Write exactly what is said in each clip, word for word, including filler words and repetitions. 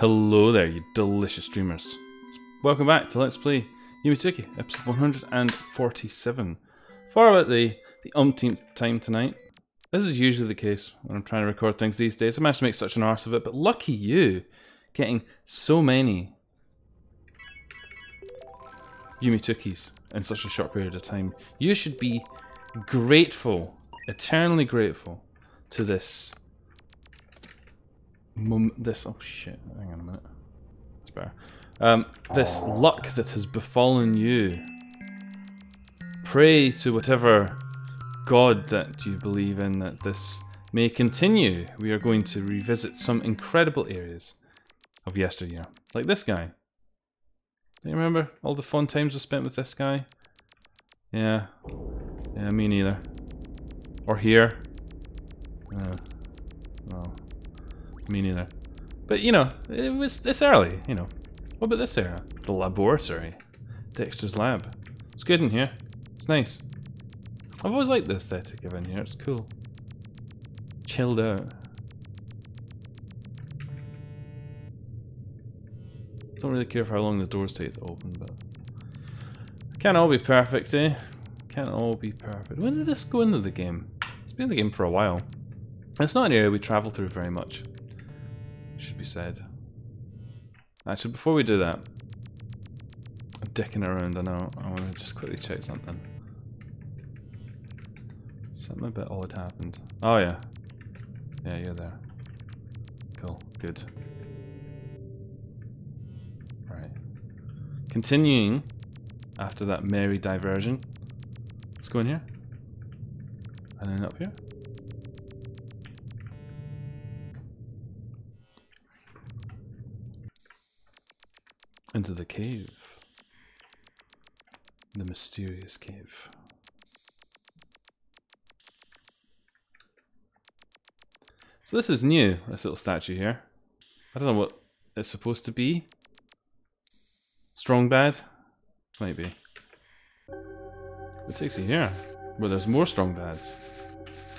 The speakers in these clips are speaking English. Hello there, you delicious dreamers. Welcome back to Let's Play Yume two K, episode one hundred forty-seven. For about the, the umpteenth time tonight. This is usually the case when I'm trying to record things these days. I managed to make such an arse of it, but lucky you, getting so many Yume two Ks in such a short period of time. You should be grateful, eternally grateful to this. Mum, this, oh shit, hang on a minute. It's better. Um, this luck that has befallen you. Pray to whatever god that you believe in that this may continue. We are going to revisit some incredible areas of yesteryear. Like this guy. Do you remember all the fun times we spent with this guy? Yeah. Yeah, me neither. Or here. Uh, well, me neither. But you know, it was this early, you know. What about this area? The laboratory. Dexter's Lab. It's good in here. It's nice. I've always liked the aesthetic of in here, it's cool. Chilled out. Don't really care for how long the doors take to open, but... Can't all be perfect, eh? Can't all be perfect. When did this go into the game? It's been in the game for a while. It's not an area we travel through very much. Should be said. Actually, before we do that, I'm dicking around, I know, I want to just quickly check something. Something a bit odd happened. Oh yeah. Yeah, you're there. Cool. Good. Right. Continuing after that merry diversion. Let's go in here. And then up here. Into the cave. The mysterious cave. So this is new, this little statue here. I don't know what it's supposed to be. Strong Bad? Might be. It takes you here, where there's more Strong Bads.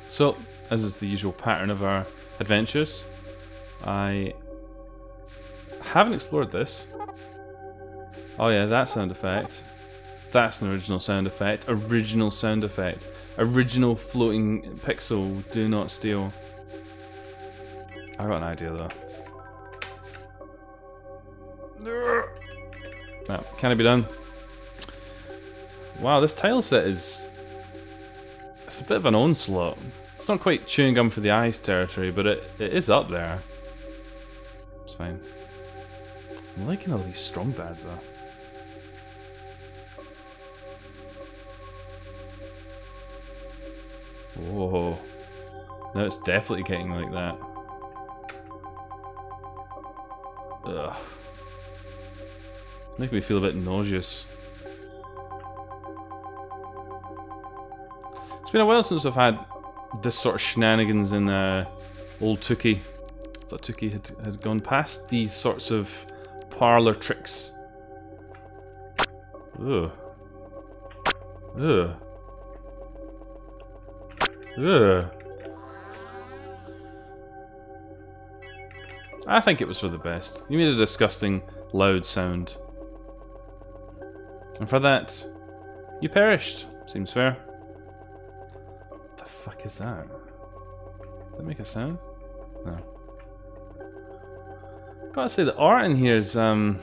So, as is the usual pattern of our adventures, I haven't explored this. Oh yeah, that sound effect. That's an original sound effect. Original sound effect. Original floating pixel. Do not steal. I got an idea though. No, can it be done? Wow, this tile set is... It's a bit of an onslaught. It's not quite chewing gum for the eyes territory, but it, it is up there. It's fine. I'm liking all these Strong Bads though. Whoa. No, it's definitely getting like that. Ugh. It's making me feel a bit nauseous. It's been a while since I've had this sort of shenanigans in uh, old two K. I thought two K had, had gone past these sorts of parlor tricks. Ugh. Ugh. Ugh. I think it was for the best. You made a disgusting, loud sound. And for that, you perished. Seems fair. What the fuck is that? Does that make a sound? No. Gotta say, the art in here is, um...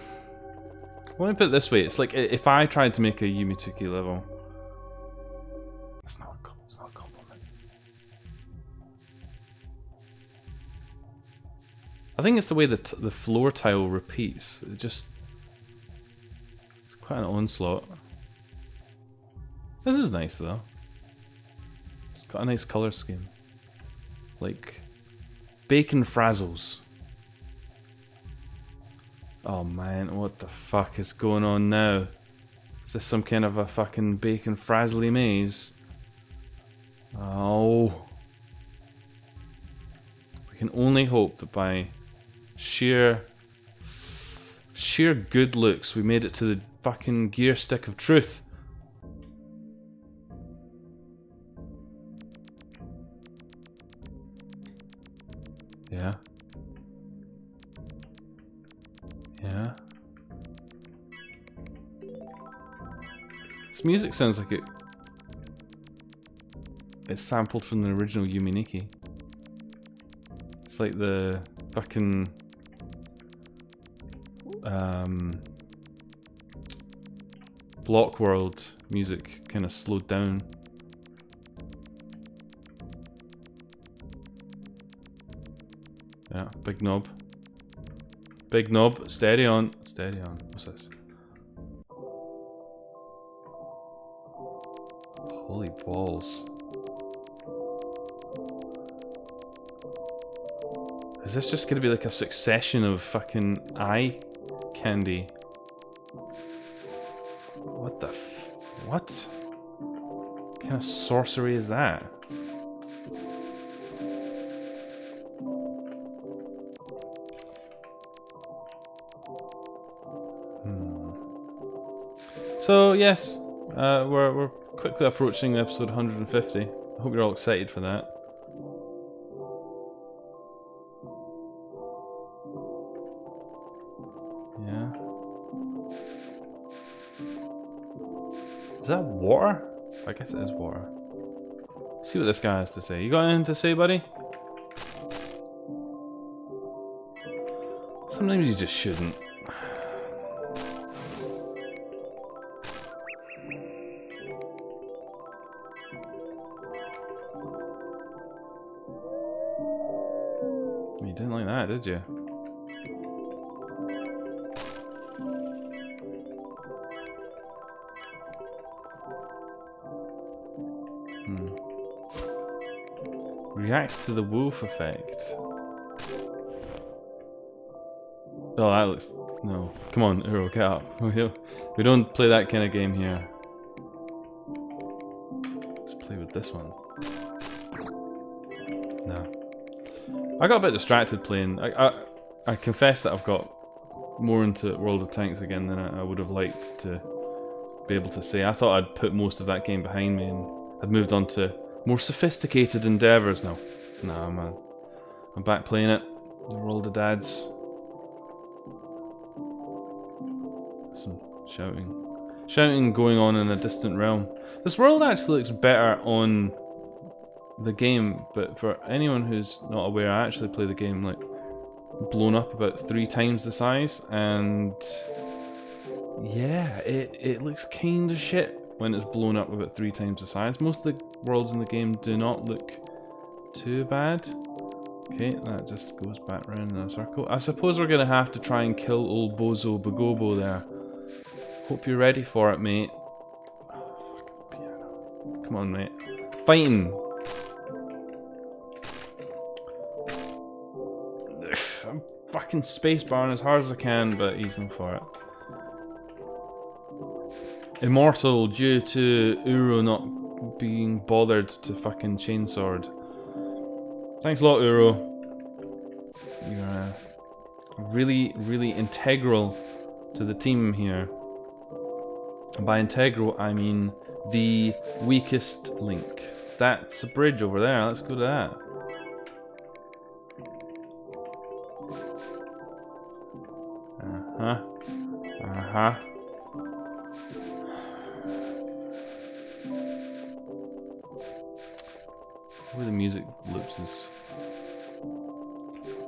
let me put it this way, it's like if I tried to make a Yume two K level. That's not a, it's not a compliment. I think it's the way that the floor tile repeats. It just... It's quite an onslaught. This is nice though. It's got a nice colour scheme. Like... Bacon Frazzles. Oh man, what the fuck is going on now? Is this some kind of a fucking Bacon Frazzly maze? Oh... We can only hope that by... Sheer, sheer good looks. We made it to the fucking gear stick of truth. Yeah. This music sounds like it... it's sampled from the original Yume Nikki. It's like the fucking... Um, Block World music kind of slowed down. Yeah, big knob. Big knob, steady on. Steady on. What's this? Holy balls. Is this just gonna be like a succession of fucking eye candy? What the f- what? What kind of sorcery is that? Hmm. So yes, uh, we're, we're quickly approaching episode one hundred fifty. I hope you're all excited for that. Is that water? I guess it is water. Let's see what this guy has to say. You got anything to say, buddy? Sometimes you just shouldn't. You didn't like that, did you? Reacts to the wolf effect. Oh, that looks... no. Come on, Uro, get up. We don't play that kind of game here. Let's play with this one. No. I got a bit distracted playing. I, I, I confess that I've got more into World of Tanks again than I, I would have liked to be able to say. I thought I'd put most of that game behind me and I'd moved on to more sophisticated endeavours now. Nah, man. I'm back playing it. The World of Dads. Some shouting. Shouting going on in a distant realm. This world actually looks better on the game, but for anyone who's not aware, I actually play the game like blown up about three times the size, and yeah, it, it looks kinda shit when it's blown up about three times the size. Most of the worlds in the game do not look too bad. Okay, that just goes back round in a circle. I suppose we're gonna have to try and kill old Bozo Bogobo there. Hope you're ready for it, mate. Oh, fucking piano. Come on, mate. Fighting! I'm fucking spacebarring as hard as I can, but he's not for it. Immortal due to Uro not being bothered to fucking chainsword. Thanks a lot, Uro. You're really, really integral to the team here. And by integral, I mean the weakest link. That's a bridge over there. Let's go to that. Uh-huh. Uh-huh. Where the music loops is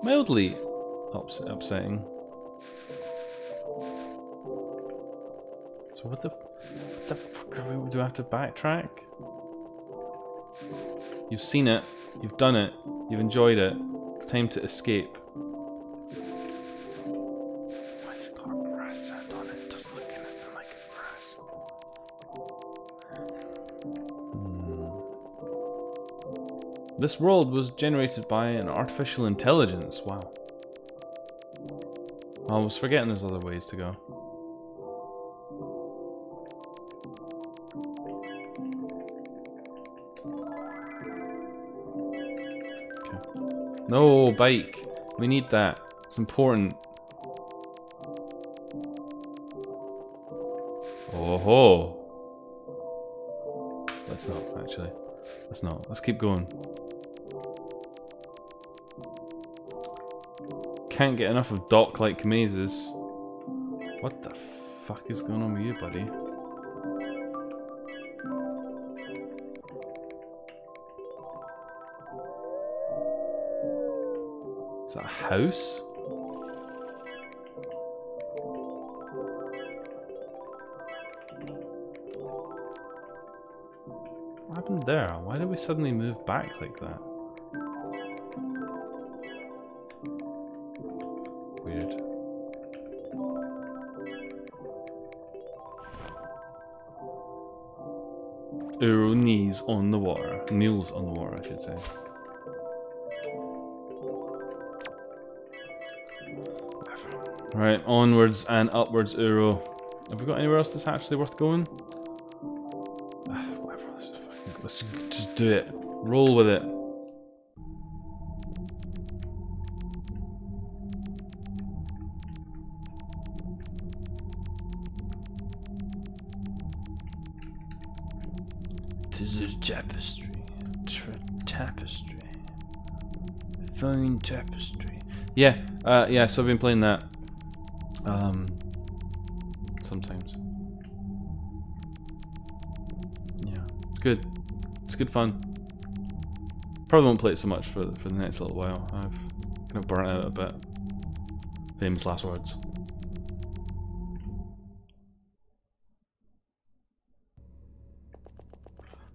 mildly ups upsetting. So what the, what the fuck are we, do I have to backtrack? You've seen it, you've done it, you've enjoyed it. It's time to escape. Why has it got grass sand on it? It doesn't look anything like grass. This world was generated by an artificial intelligence. Wow. I was forgetting there's other ways to go. Okay. No, bike. We need that. It's important. Oh ho. Let's not, actually. Let's not. Let's keep going. Can't get enough of dock-like mazes. What the fuck is going on with you, buddy? house? What happened there? Why did we suddenly move back like that? Weird. Uro knees on the water. Kneels on the water, I should say. Right, onwards and upwards, Uro. Have we got anywhere else that's actually worth going? Ah, whatever, let's just, fucking, let's just do it. Roll with it. Tapestry, Tra tapestry, fine tapestry. Yeah, uh, yeah. So I've been playing that. Um, sometimes. Yeah, it's good. It's good fun. Probably won't play it so much for for the next little while. I've kind of burnt out a bit. Famous last words.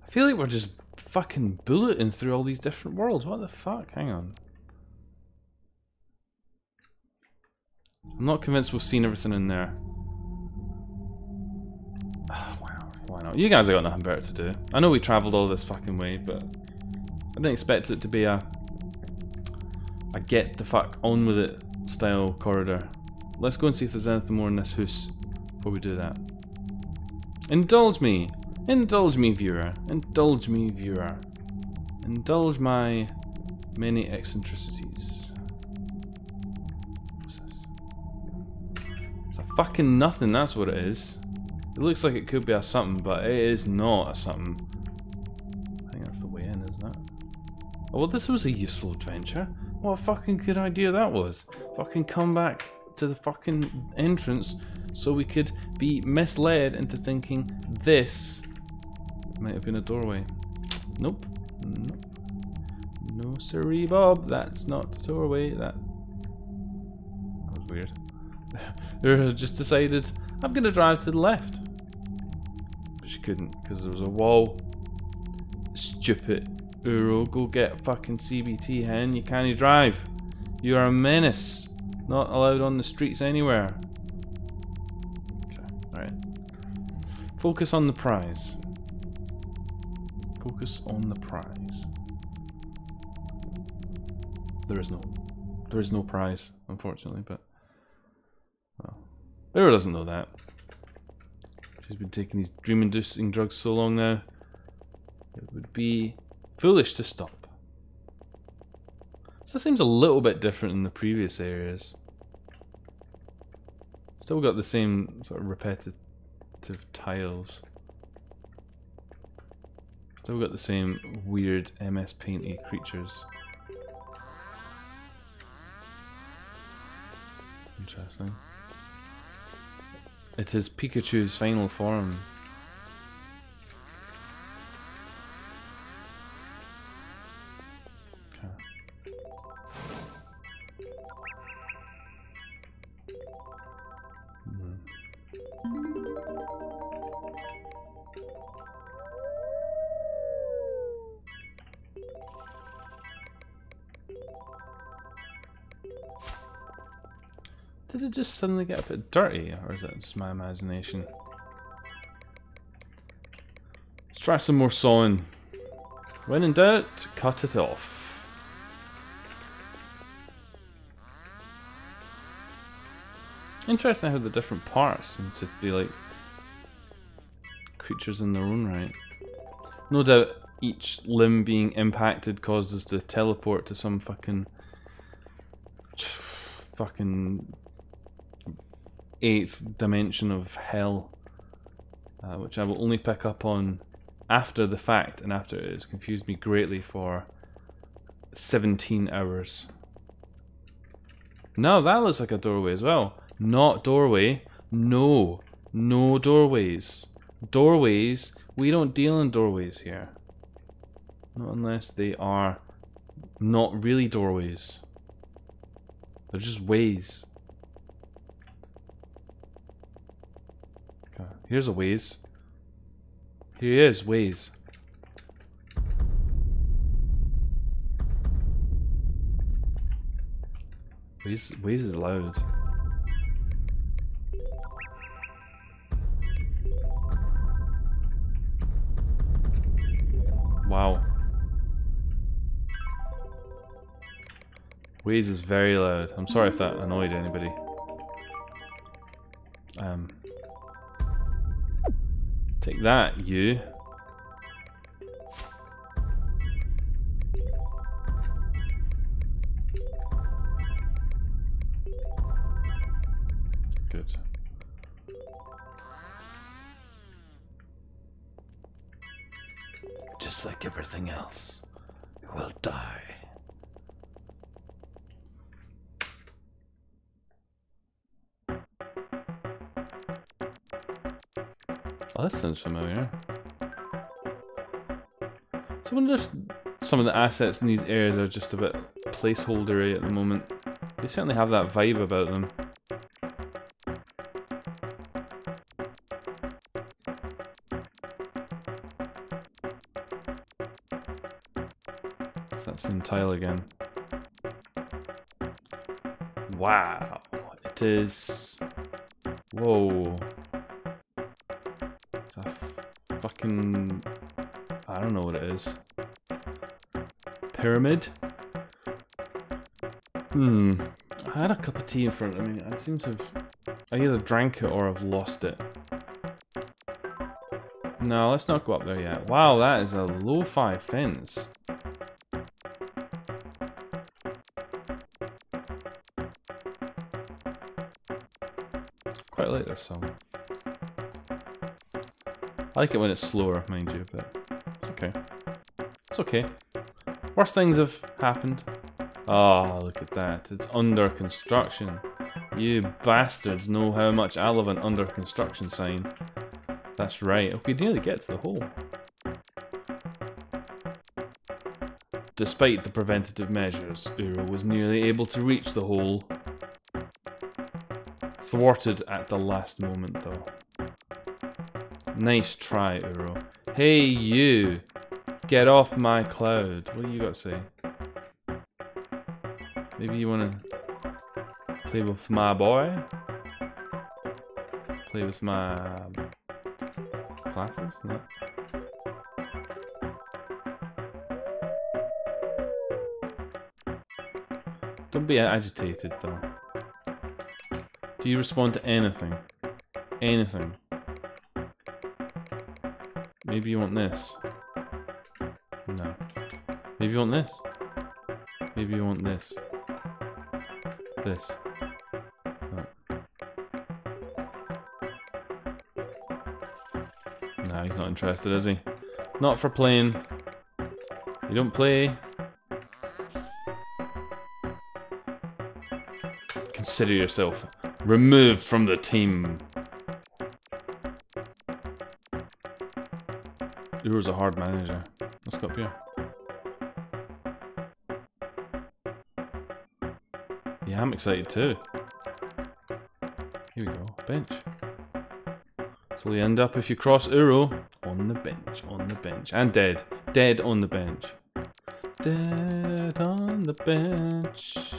I feel like we're just fucking bulleting through all these different worlds. What the fuck? Hang on. I'm not convinced we've seen everything in there. Oh, wow, why not? You guys have got nothing better to do. I know we travelled all this fucking way, but I didn't expect it to be a a get the fuck on with it style corridor. Let's go and see if there's anything more in this house before we do that. Indulge me! Indulge me, viewer. Indulge me, viewer. Indulge my many eccentricities. What's this? It's a fucking nothing, that's what it is. It looks like it could be a something, but it is not a something. I think that's the way in, isn't it? Oh, well, this was a useful adventure. What a fucking good idea that was. Fucking come back to the fucking entrance so we could be misled into thinking this might have been a doorway. Nope. Nope. No siree, Bob. That's not the doorway. That, that was weird. I just decided I'm going to drive to the left. But she couldn't because there was a wall. Stupid Uro. Go get fucking C B T, hen. You can't drive. You are a menace. Not allowed on the streets anywhere. Okay, alright. Focus on the prize. Focus on the prize. There is no, there is no prize, unfortunately, but well, Vera doesn't know that. She's been taking these dream-inducing drugs so long now. It would be foolish to stop. So this seems a little bit different than the previous areas. Still got the same sort of repetitive tiles. Still got the same weird M S Paint-y creatures. Interesting. It is Pikachu's final form. Did it just suddenly get a bit dirty, or is that just my imagination? Let's try some more sawing. When in doubt, cut it off. Interesting how the different parts seem to be like creatures in their own right. No doubt each limb being impacted causes us to teleport to some fucking... fucking... eighth dimension of hell, uh, which I will only pick up on after the fact and after it has confused me greatly for seventeen hours. Now that looks like a doorway as well. Not doorway. No. No doorways. Doorways. We don't deal in doorways here. Not unless they are not really doorways. They're just ways. Okay, here's a ways. Here he is, ways. Ways is loud. Wow. Waze is very loud. I'm sorry if that annoyed anybody. Um, take that, you. Good. Just like everything else, you will die. Oh, that sounds familiar. So I wonder if some of the assets in these areas are just a bit placeholdery at the moment. They certainly have that vibe about them. So that's in tile again. Wow, it is... Whoa. Fucking, I don't know what it is. Pyramid? Hmm. I had a cup of tea in front of me. I seem to have... I either drank it or I've lost it. No, let's not go up there yet. Wow, that is a lo-fi fence. Quite like this song. I like it when it's slower, mind you, but it's okay. It's okay. Worse things have happened. Oh, look at that. It's under construction. You bastards know how much I love an under construction sign. That's right. We nearly get to the hole. Despite the preventative measures, Uro was nearly able to reach the hole. Thwarted at the last moment, though. Nice try, Uro. Hey, you! Get off my cloud. What do you got to say? Maybe you want to play with my boy? Play with my... classes? No. Don't be agitated, though. Do you respond to anything? Anything. Maybe you want this. No. Maybe you want this. Maybe you want this. This. No. Nah, he's not interested, is he? Not for playing. You don't play. Consider yourself removed from the team. Uro's a hard manager. Let's go up here. Yeah, I'm excited too. Here we go, bench. So you end up if you cross Uro on the bench, on the bench, and dead, dead on the bench, dead on the bench.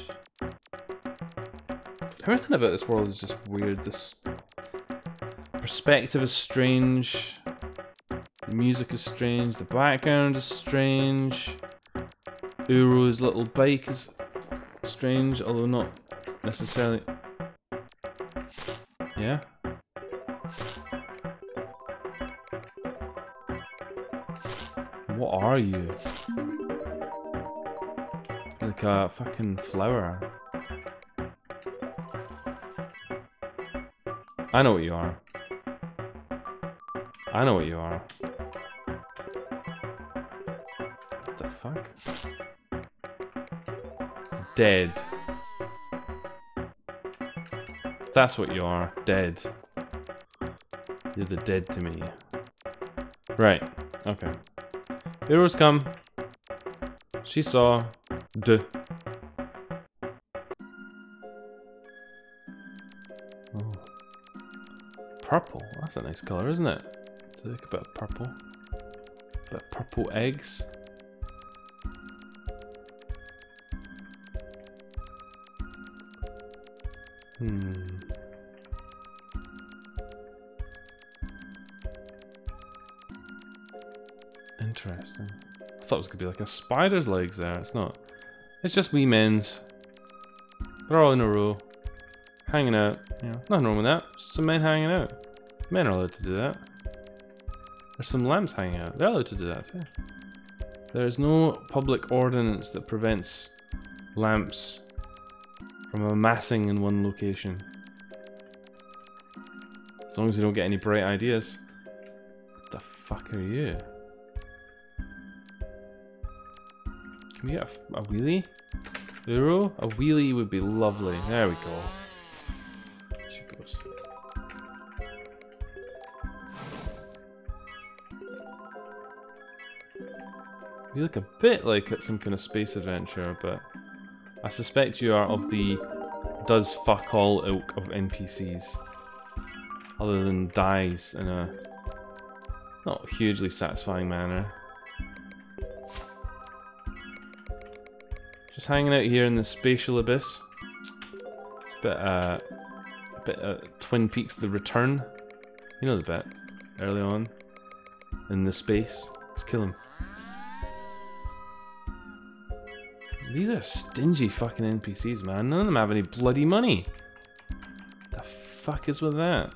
Everything about this world is just weird. This perspective is strange. The music is strange, the background is strange, Uro's little bike is strange, although not necessarily... Yeah? What are you? Like a fucking flower. I know what you are. I know what you are. What the fuck? Dead. That's what you are. Dead. You're the dead to me. Right. Okay. Heroes come. She saw. Duh. Oh. Purple. That's a nice color, isn't it? Take a bit of purple. A bit of purple eggs. Hmm. Interesting. I thought it was going to be like a spider's legs there. It's not. It's just wee men's. They're all in a row. Hanging out. You know, nothing wrong with that. Just some men hanging out. Men are allowed to do that. There's some lambs hanging out. They're allowed to do that too. There is no public ordinance that prevents lamps from amassing in one location. As long as you don't get any bright ideas. What the fuck are you? Can we get a, a wheelie? Uro? A wheelie would be lovely. There we go. She goes. You look a bit like it's some kind of space adventure, but I suspect you are of the does fuck all ilk of N P Cs. Other than dies in a not hugely satisfying manner. Just hanging out here in the spatial abyss. It's a bit, uh, a bit uh, Twin Peaks: The Return. You know the bit early on in the space. Let's kill him. These are stingy fucking N P Cs, man. None of them have any bloody money. The fuck is with that?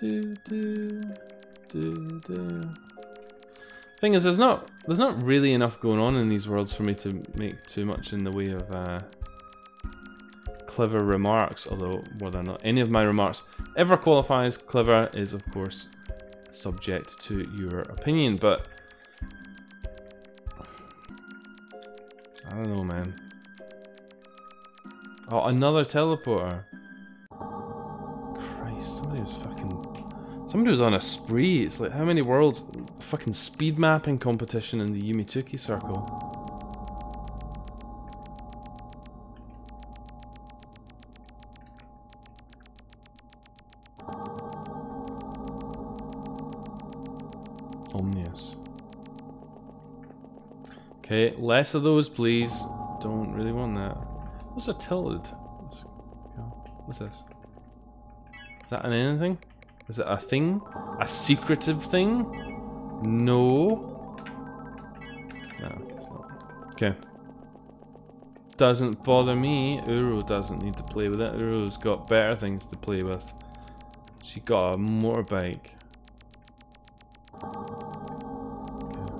Do do do do. Thing is, there's not there's not really enough going on in these worlds for me to make too much in the way of uh, clever remarks. Although whether or not any of my remarks ever qualify as clever is, of course, subject to your opinion. But I don't know, man. Oh, another teleporter! Christ, somebody was fucking somebody was on a spree. It's like how many worlds? Fucking speed mapping competition in the Yume two kki circle. Omnius. Okay, less of those, please. Don't really want that. What's a tilted? What's this? Is that an anything? Is it a thing? A secretive thing? No. No, I guess not. Okay. Doesn't bother me. Uro doesn't need to play with it. Uro's got better things to play with. She got a motorbike. Okay.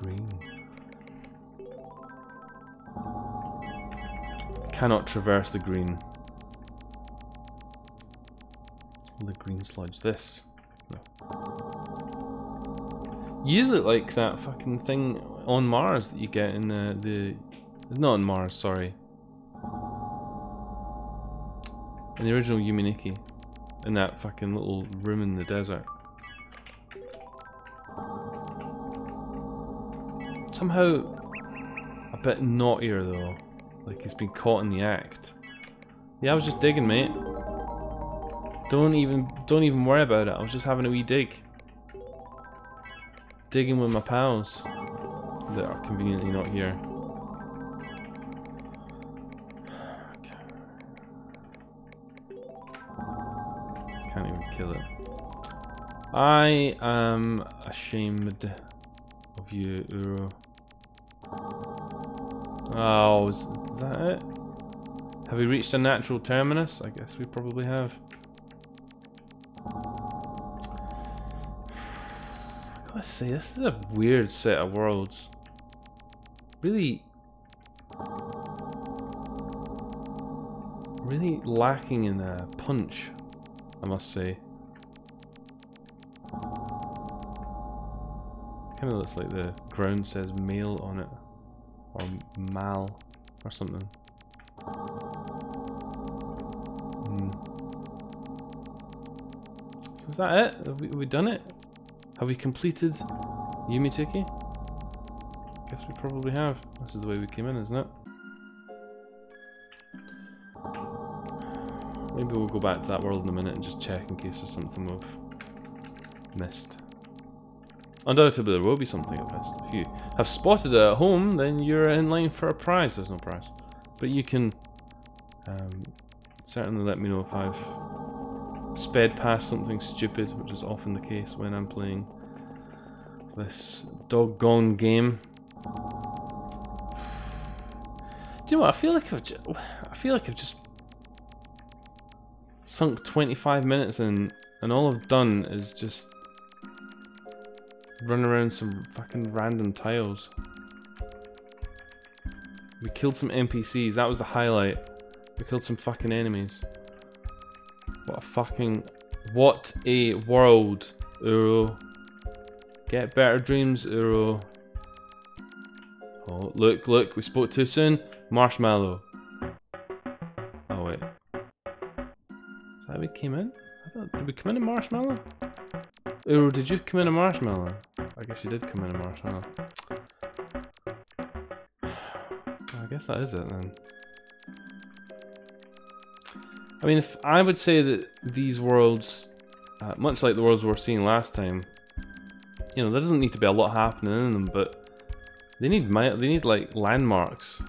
Green. Cannot traverse the green. The green sludge. This. No. You look like that fucking thing on Mars that you get in the the not on Mars, sorry. In the original Yume Nikki, in that fucking little room in the desert. Somehow a bit naughtier though, like he's been caught in the act. Yeah, I was just digging, mate. Don't even, don't even worry about it. I was just having a wee dig, digging with my pals that are conveniently not here. Okay. Can't even kill it. I am ashamed of you, Uro. Oh, is, is that it? Have we reached a natural terminus? I guess we probably have. Let's see, this is a weird set of worlds. Really, really lacking in a punch, I must say. Kind of looks like the ground says male on it, or mal, or something. Mm. So is that it? Have we, have we done it? Have we completed Yume two kki? guess we probably have. This is the way we came in, isn't it? Maybe we'll go back to that world in a minute and just check in case there's something we've missed. Undoubtedly there will be something I've missed. If you have spotted it at home, then you're in line for a prize. There's no prize. But you can um, certainly let me know if I've sped past something stupid, which is often the case when I'm playing this doggone game. Do you know what? I feel like I've just, I feel like I've just sunk twenty-five minutes in, and all I've done is just run around some fucking random tiles. We killed some N P Cs. That was the highlight. We killed some fucking enemies. What a fucking... What a world, Uro. Get better dreams, Uro. Oh, look, look. We spoke too soon. Marshmallow. Oh, wait. Is that we came in? I thought, did we come in a marshmallow? Uro, did you come in a marshmallow? I guess you did come in a marshmallow. I guess that is it then. I mean, if I would say that these worlds, uh, much like the worlds we were seeing last time, you know, there doesn't need to be a lot happening in them, but they need my, they need like landmarks,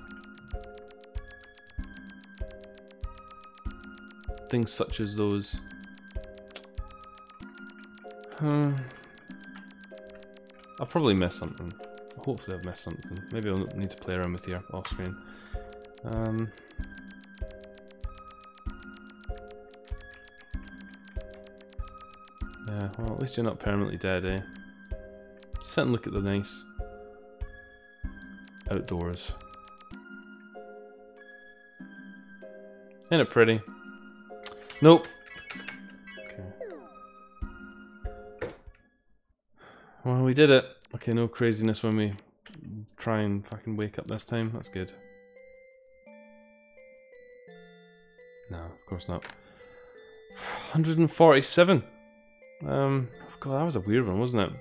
things such as those. Uh, I'll probably miss something. Hopefully I've missed something. Maybe I'll need to play around with here off screen. Um, yeah, well, at least you're not permanently dead, eh? Sit and look at the nice outdoors. Isn't it pretty? Nope. Okay. Well, we did it. Okay, no craziness when we try and fucking wake up this time. That's good. No, of course not. one hundred forty-seven. Um, God, that was a weird one, wasn't it? That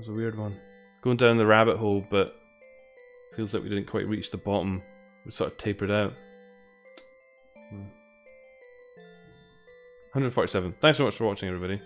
was a weird one. Going down the rabbit hole, but feels like we didn't quite reach the bottom. We sort of tapered out. one hundred forty-seven. Thanks so much for watching, everybody.